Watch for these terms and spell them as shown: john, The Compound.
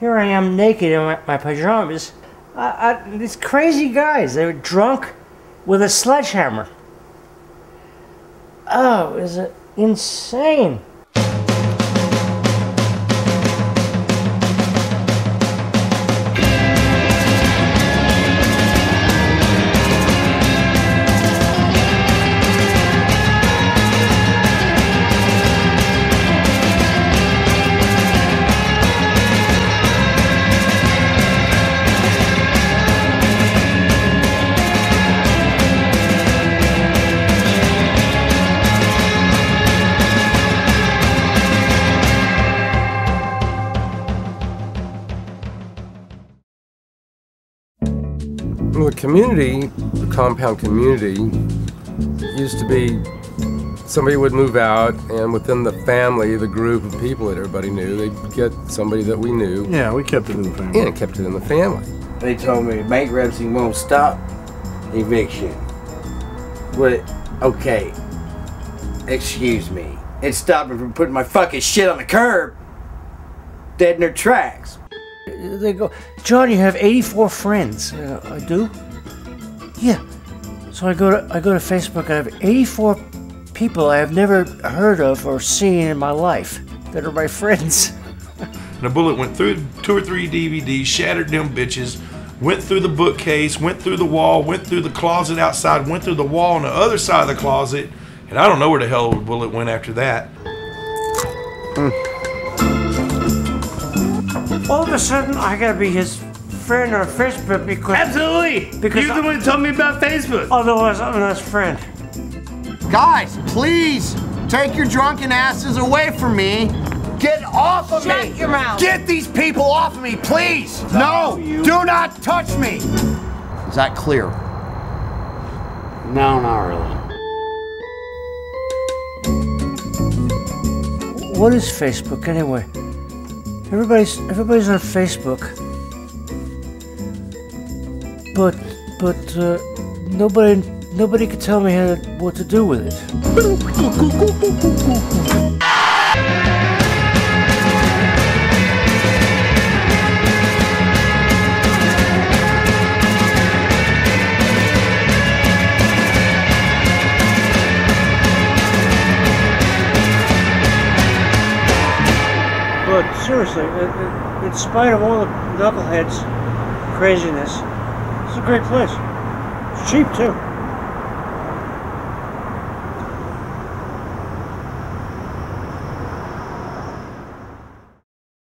Here I am naked in my pajamas. These crazy guys, they were drunk with a sledgehammer. Oh, is it insane? The community, the compound community, used to be somebody would move out, and within the family, the group of people that everybody knew, they'd get somebody that we knew. Yeah, we kept it in the family. Yeah, kept it in the family. They told me bankruptcy won't stop eviction. But, okay, excuse me. It stopped me from putting my fucking shit on the curb, dead in their tracks. They go, John, you have 84 friends. I do? Yeah. So I go to Facebook, I have 84 people I have never heard of or seen in my life that are my friends. And a bullet went through 2 or 3 DVDs, shattered them bitches, went through the bookcase, went through the wall, went through the closet outside, went through the wall on the other side of the closet, and I don't know where the hell the bullet went after that. All of a sudden, I gotta be his friend on Facebook because... Absolutely! Because you're the one who told me about Facebook. Otherwise, I'm not his friend. Guys, please take your drunken asses away from me. Get off of me! Shut your mouth! Get these people off of me, please! No! Do not touch me! Is that clear? No, not really. What is Facebook, anyway? Everybody's on Facebook, but nobody could tell me what to do with it. But seriously, in spite of all the knuckleheads' craziness, it's a great place. It's cheap too.